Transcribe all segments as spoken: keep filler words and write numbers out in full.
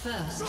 First.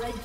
Red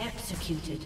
Executed.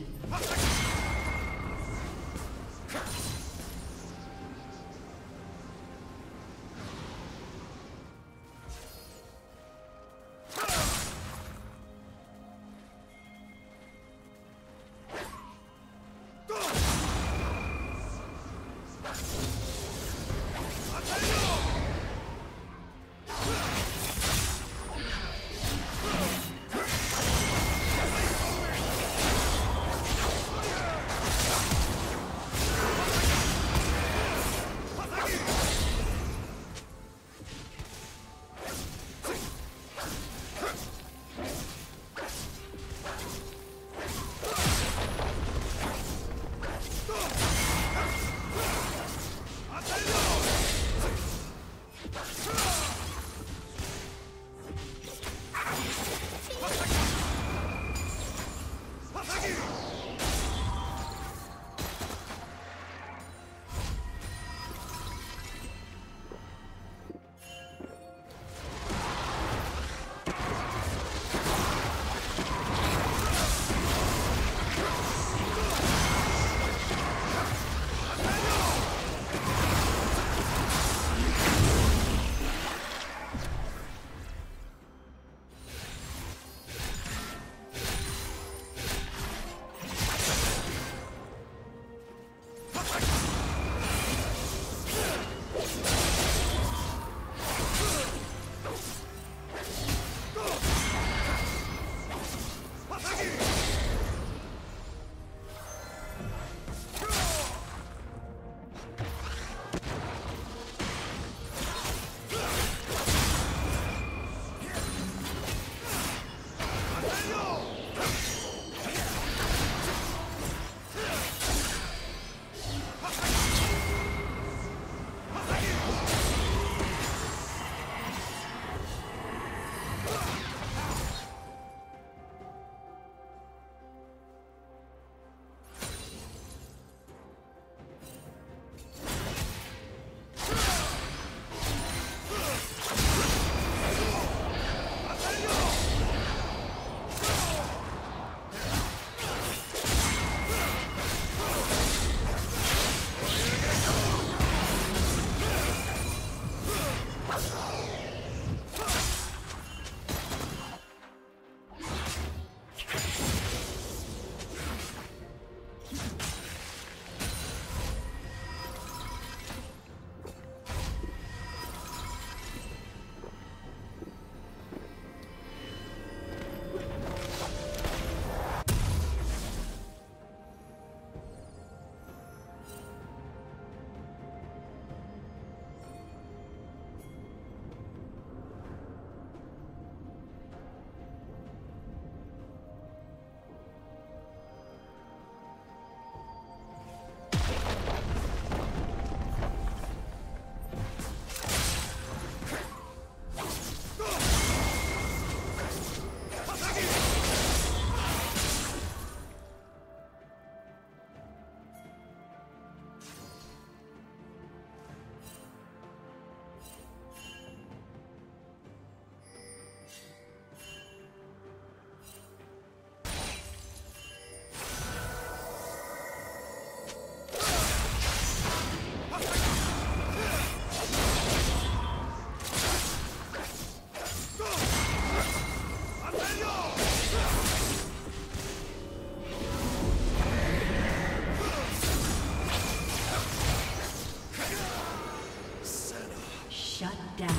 down.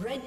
Red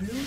Blue team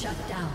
Shut down.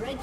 Red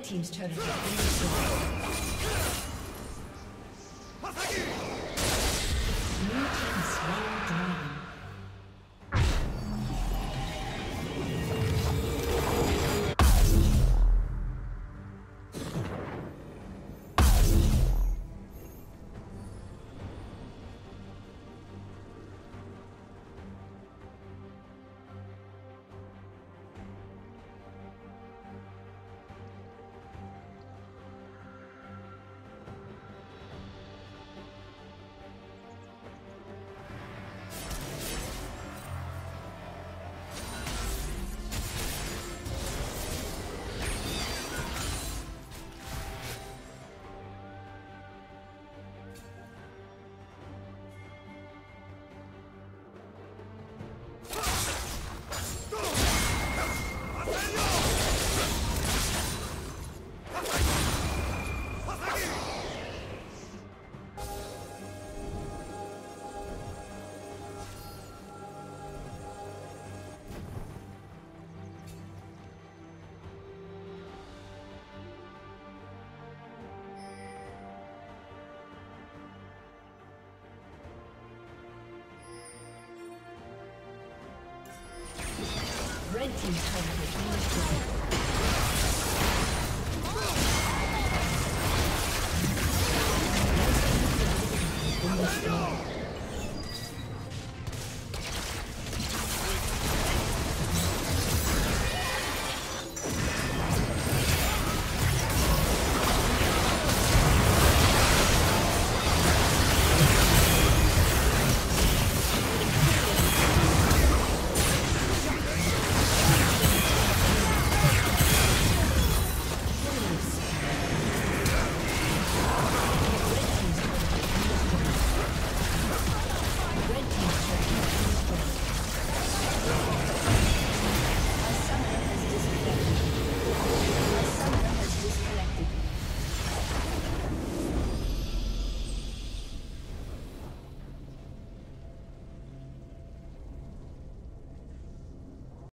Red team's turret has been destroyed. Blue team slain dragon. Red team's turret has been destroyed.